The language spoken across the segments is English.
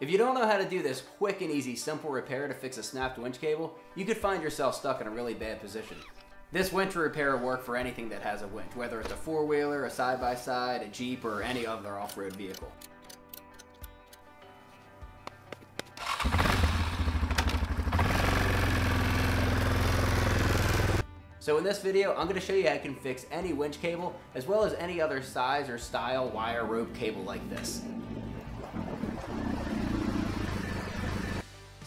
If you don't know how to do this quick and easy simple repair to fix a snapped winch cable, you could find yourself stuck in a really bad position. This winch repair will work for anything that has a winch, whether it's a four-wheeler, a side-by-side, a Jeep, or any other off-road vehicle. So in this video, I'm going to show you how you can fix any winch cable, as well as any other size or style wire rope cable like this.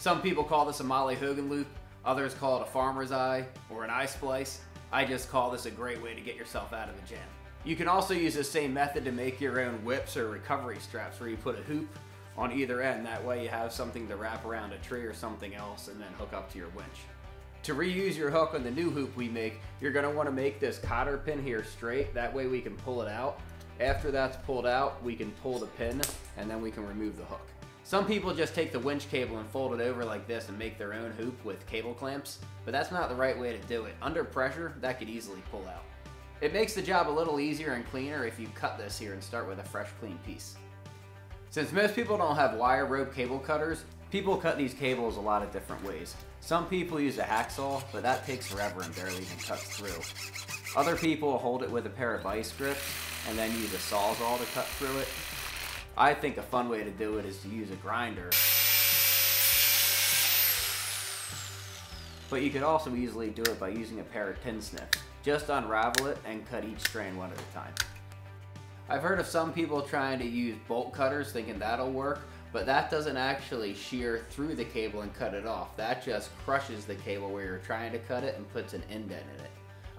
Some people call this a Molly Hogan loop, others call it a farmer's eye or an eye splice. I just call this a great way to get yourself out of the jam. You can also use the same method to make your own whips or recovery straps, where you put a hoop on either end. That way you have something to wrap around a tree or something else and then hook up to your winch. To reuse your hook on the new hoop we make, you're going to want to make this cotter pin here straight. That way we can pull it out. After that's pulled out, we can pull the pin and then we can remove the hook. Some people just take the winch cable and fold it over like this and make their own hoop with cable clamps, but that's not the right way to do it. Under pressure, that could easily pull out. It makes the job a little easier and cleaner if you cut this here and start with a fresh, clean piece. Since most people don't have wire rope cable cutters, people cut these cables a lot of different ways. Some people use a hacksaw, but that takes forever and barely even cuts through. Other people hold it with a pair of vice grips and then use a sawzall to cut through it. I think a fun way to do it is to use a grinder, but you could also easily do it by using a pair of pin snips. Just unravel it and cut each strand one at a time. I've heard of some people trying to use bolt cutters thinking that'll work, but that doesn't actually shear through the cable and cut it off. That just crushes the cable where you're trying to cut it and puts an indent in it.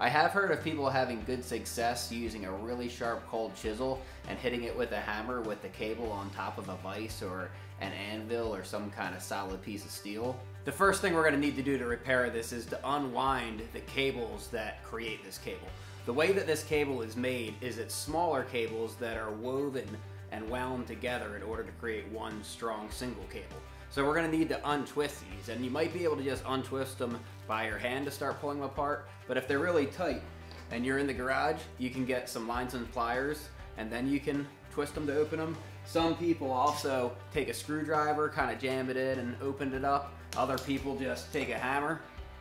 I have heard of people having good success using a really sharp cold chisel and hitting it with a hammer with the cable on top of a vise or an anvil or some kind of solid piece of steel. The first thing we're going to need to do to repair this is to unwind the cables that create this cable. The way that this cable is made is it's smaller cables that are woven and wound together in order to create one strong single cable. So we're going to need to untwist these, and you might be able to just untwist them by your hand to start pulling them apart, but if they're really tight and you're in the garage, you can get some lines and pliers and then you can twist them to open them. Some people also take a screwdriver, kind of jam it in and open it up. Other people just take a hammer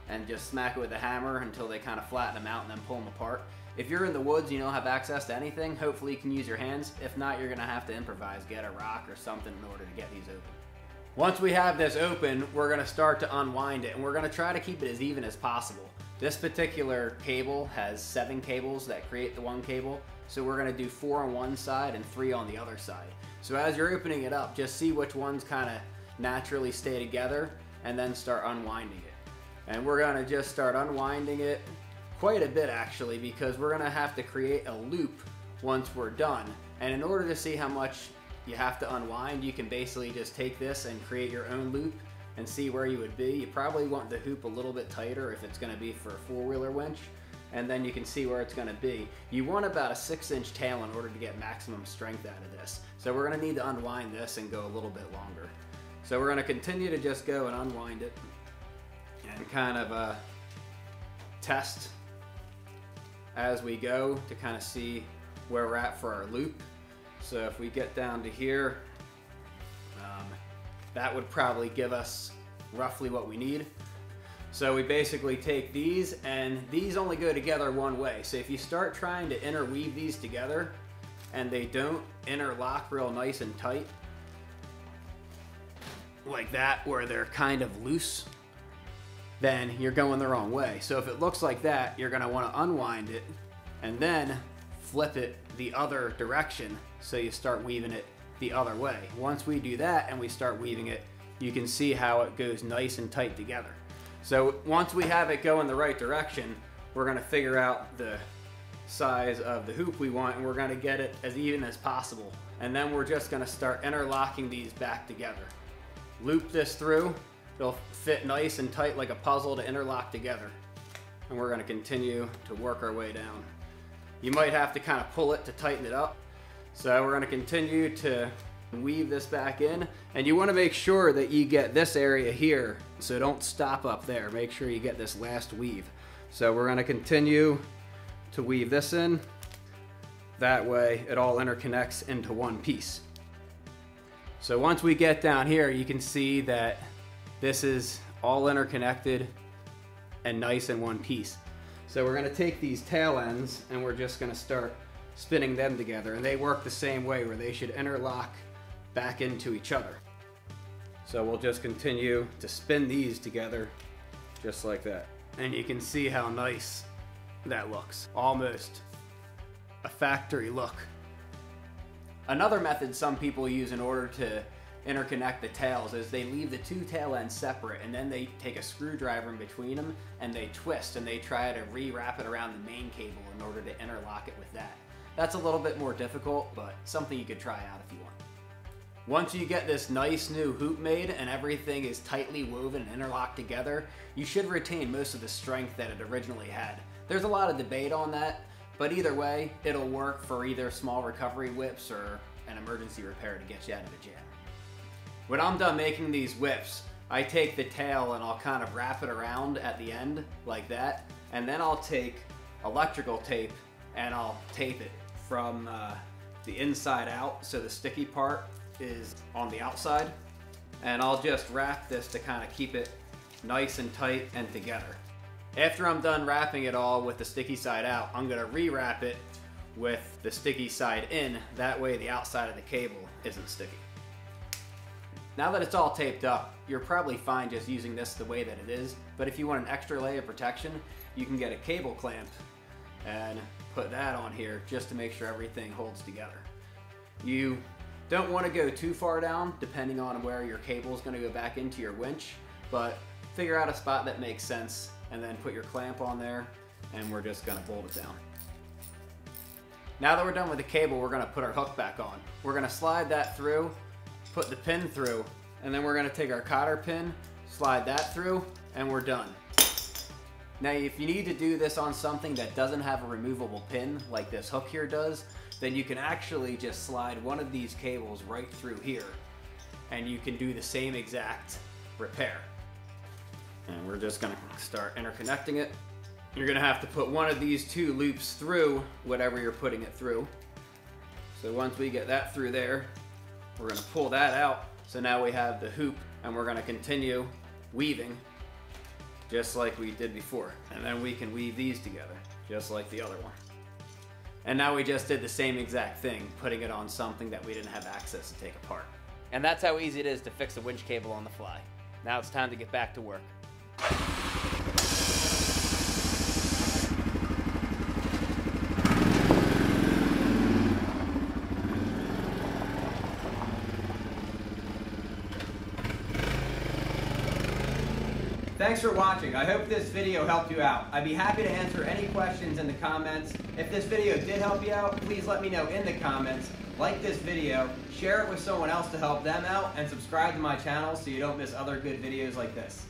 and just smack it with a hammer until they kind of flatten them out and then pull them apart. If you're in the woods and you don't have access to anything, hopefully you can use your hands. If not, you're going to have to improvise, get a rock or something in order to get these open. Once we have this open, we're going to start to unwind it, and we're going to try to keep it as even as possible. This particular cable has 7 cables that create the one cable, so we're going to do 4 on one side and 3 on the other side. So as you're opening it up, just see which ones kind of naturally stay together and then start unwinding it. And we're going to just start unwinding it quite a bit, actually, because we're going to have to create a loop once we're done. And in order to see how much you have to unwind, you can basically just take this and create your own loop and see where you would be. You probably want the hoop a little bit tighter if it's going to be for a four-wheeler winch, and then you can see where it's going to be. You want about a 6-inch tail in order to get maximum strength out of this. So we're going to need to unwind this and go a little bit longer. So we're going to continue to just go and unwind it and kind of test as we go to kind of see where we're at for our loop. So if we get down to here, that would probably give us roughly what we need. So we basically take these, and these only go together one way. So if you start trying to interweave these together and they don't interlock real nice and tight like that, where they're kind of loose, then you're going the wrong way. So if it looks like that, you're going to want to unwind it and then flip it the other direction, so you start weaving it the other way. Once we do that and we start weaving it, you can see how it goes nice and tight together. So once we have it go in the right direction, we're going to figure out the size of the hoop we want, and we're going to get it as even as possible. And then we're just going to start interlocking these back together. Loop this through. It'll fit nice and tight like a puzzle to interlock together. And we're going to continue to work our way down. You might have to kind of pull it to tighten it up. So we're going to continue to weave this back in. And you want to make sure that you get this area here. So don't stop up there. Make sure you get this last weave. So we're going to continue to weave this in. That way it all interconnects into one piece. So once we get down here, you can see that this is all interconnected and nice in one piece. So we're gonna take these tail ends and we're just gonna start spinning them together, and they work the same way where they should interlock back into each other. So we'll just continue to spin these together just like that. And you can see how nice that looks. Almost a factory look. Another method some people use in order to interconnect the tails is they leave the two tail ends separate, and then they take a screwdriver in between them and they twist and they try to rewrap it around the main cable in order to interlock it with that. That's a little bit more difficult, but something you could try out if you want. Once you get this nice new hoop made and everything is tightly woven and interlocked together, you should retain most of the strength that it originally had. There's a lot of debate on that, but either way, it'll work for either small recovery whips or an emergency repair to get you out of the jam. When I'm done making these whips, I take the tail and I'll kind of wrap it around at the end like that, and then I'll take electrical tape and I'll tape it from the inside out, so the sticky part is on the outside, and I'll just wrap this to kind of keep it nice and tight and together. After I'm done wrapping it all with the sticky side out, I'm going to rewrap it with the sticky side in. That way the outside of the cable isn't sticky. Now that it's all taped up, you're probably fine just using this the way that it is, but if you want an extra layer of protection, you can get a cable clamp and put that on here just to make sure everything holds together. You don't want to go too far down, depending on where your cable is going to go back into your winch, but figure out a spot that makes sense, and then put your clamp on there, and we're just gonna bolt it down. Now that we're done with the cable, we're gonna put our hook back on. We're gonna slide that through, put the pin through, and then we're gonna take our cotter pin, slide that through, and we're done. Now, if you need to do this on something that doesn't have a removable pin, like this hook here does, then you can actually just slide one of these cables right through here, and you can do the same exact repair. And we're just gonna start interconnecting it. You're gonna have to put one of these two loops through whatever you're putting it through. So once we get that through there, we're gonna pull that out. So now we have the hoop, and we're gonna continue weaving just like we did before. And then we can weave these together just like the other one. And now we just did the same exact thing, putting it on something that we didn't have access to take apart. And that's how easy it is to fix a winch cable on the fly. Now it's time to get back to work. Thanks for watching. I hope this video helped you out. I'd be happy to answer any questions in the comments. If this video did help you out, please let me know in the comments. Like this video, share it with someone else to help them out, and subscribe to my channel so you don't miss other good videos like this.